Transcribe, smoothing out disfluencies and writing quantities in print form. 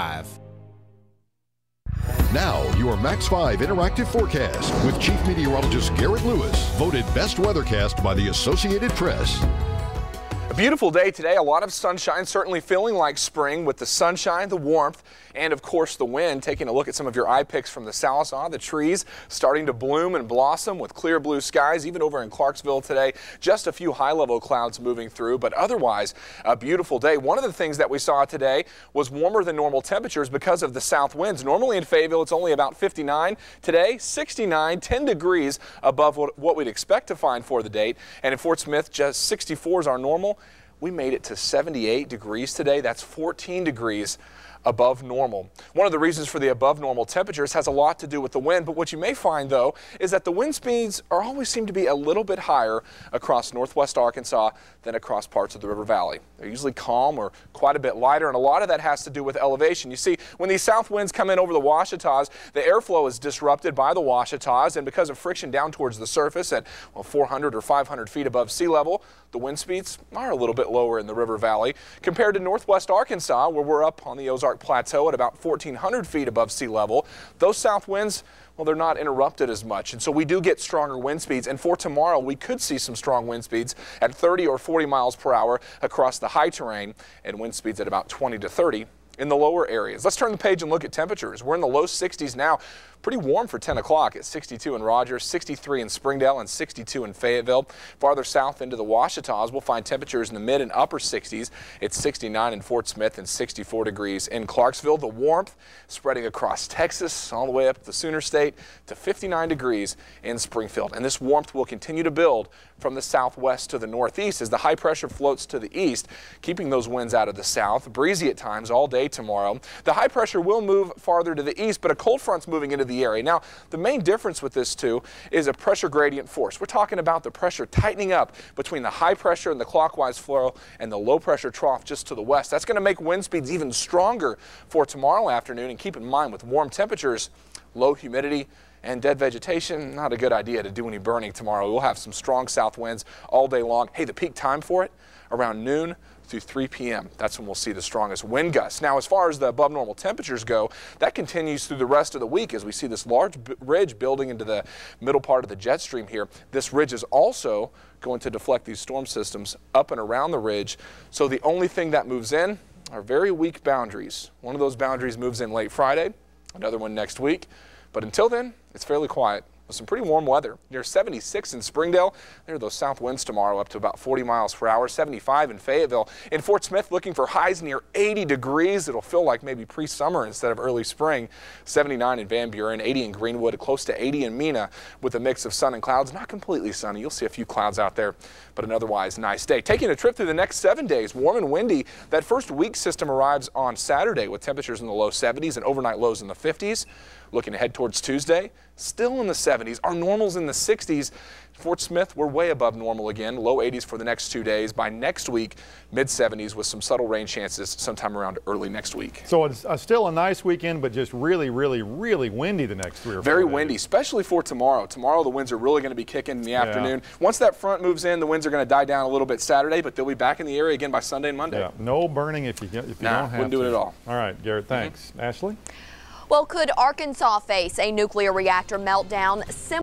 5. Now, your Max 5 interactive forecast with Chief Meteorologist Garrett Lewis, voted best weathercast by the Associated Press. A beautiful day today, a lot of sunshine, certainly feeling like spring with the sunshine, the warmth, and of course the wind. Taking a look at some of your eye picks from the Salisaw, the trees starting to bloom and blossom with clear blue skies, even over in Clarksville today. Just a few high-level clouds moving through, but otherwise a beautiful day. One of the things that we saw today was warmer than normal temperatures because of the south winds. Normally in Fayetteville, it's only about 59. Today, 69, 10 degrees above what we'd expect to find for the date. And in Fort Smith, just 64 is our normal. We made it to 78 degrees today. That's 14 degrees above normal. One of the reasons for the above normal temperatures has a lot to do with the wind, but what you may find though is that the wind speeds are always seem to be a little bit higher across Northwest Arkansas than across parts of the River Valley. They're usually calm or quite a bit lighter, and a lot of that has to do with elevation. You see, when these south winds come in over the Ouachitas, the airflow is disrupted by the Ouachitas, and because of friction down towards the surface at 400 or 500 feet above sea level, the wind speeds are a little bit lower in the River Valley compared to Northwest Arkansas, where we're up on the Ozark Plateau at about 1,400 feet above sea level. Those south winds, well, they're not interrupted as much, and so we do get stronger wind speeds. And for tomorrow, we could see some strong wind speeds at 30 or 40 miles per hour across the high terrain, and wind speeds at about 20 to 30 in the lower areas. Let's turn the page and look at temperatures. We're in the low 60s now. Pretty warm for 10 o'clock at 62 in Rogers, 63 in Springdale, and 62 in Fayetteville. Farther south into the Ouachitas, we'll find temperatures in the mid and upper 60s. It's 69 in Fort Smith and 64 degrees in Clarksville. The warmth spreading across Texas all the way up to the Sooner State to 59 degrees in Springfield. And this warmth will continue to build from the southwest to the northeast as the high pressure floats to the east, keeping those winds out of the south. Breezy at times all day tomorrow. The high pressure will move farther to the east, but a cold front's moving into the area. Now, the main difference with this too is a pressure gradient force. We're talking about the pressure tightening up between the high pressure and the clockwise flow and the low pressure trough just to the west. That's going to make wind speeds even stronger for tomorrow afternoon. And keep in mind, with warm temperatures, low humidity, and dead vegetation, not a good idea to do any burning tomorrow. We'll have some strong south winds all day long. Hey, the peak time for it, around noon through 3 p.m. That's when we'll see the strongest wind gusts. Now, as far as the above normal temperatures go, that continues through the rest of the week as we see this large ridge building into the middle part of the jet stream here. This ridge is also going to deflect these storm systems up and around the ridge. So the only thing that moves in are very weak boundaries. One of those boundaries moves in late Friday, another one next week. But until then, it's fairly quiet with some pretty warm weather. Near 76 in Springdale, there are those south winds tomorrow up to about 40 miles per hour, 75 in Fayetteville. In Fort Smith, looking for highs near 80 degrees. It'll feel like maybe pre-summer instead of early spring. 79 in Van Buren, 80 in Greenwood, close to 80 in Mena with a mix of sun and clouds. Not completely sunny. You'll see a few clouds out there, but an otherwise nice day. Taking a trip through the next 7 days, warm and windy. That first weak system arrives on Saturday with temperatures in the low 70s and overnight lows in the 50s. Looking ahead towards Tuesday, still in the 70s. Our normal's in the 60s. Fort Smith, we're way above normal again. Low 80s for the next 2 days. By next week, mid 70s with some subtle rain chances sometime around early next week. So it's still a nice weekend, but just really, really, really windy the next 3 or 4 days. Very windy, especially for tomorrow. Tomorrow, the winds are really going to be kicking in the afternoon. Once that front moves in, the winds are going to die down a little bit Saturday, but they'll be back in the area again by Sunday and Monday. Yeah, no burning if you don't have to. Wouldn't do it at all. All right, Garrett, thanks. Ashley? Well, could Arkansas face a nuclear reactor meltdown similar